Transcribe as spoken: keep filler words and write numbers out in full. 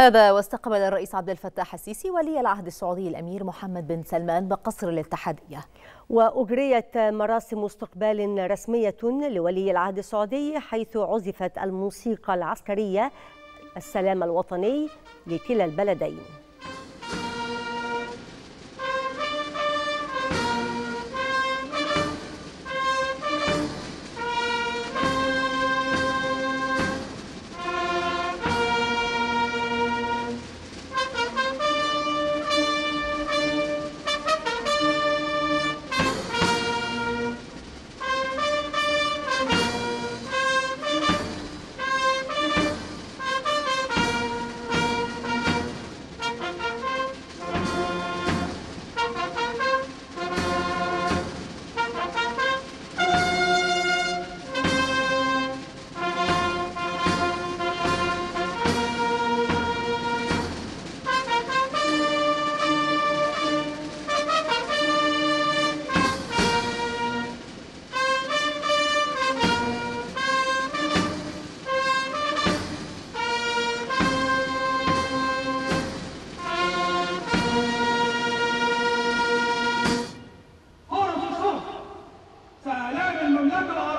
هذا واستقبل الرئيس عبد الفتاح السيسي ولي العهد السعودي الأمير محمد بن سلمان بقصر الاتحادية. وأجريت مراسم استقبال رسمية لولي العهد السعودي، حيث عزفت الموسيقى العسكرية السلام الوطني لكلا البلدين. لا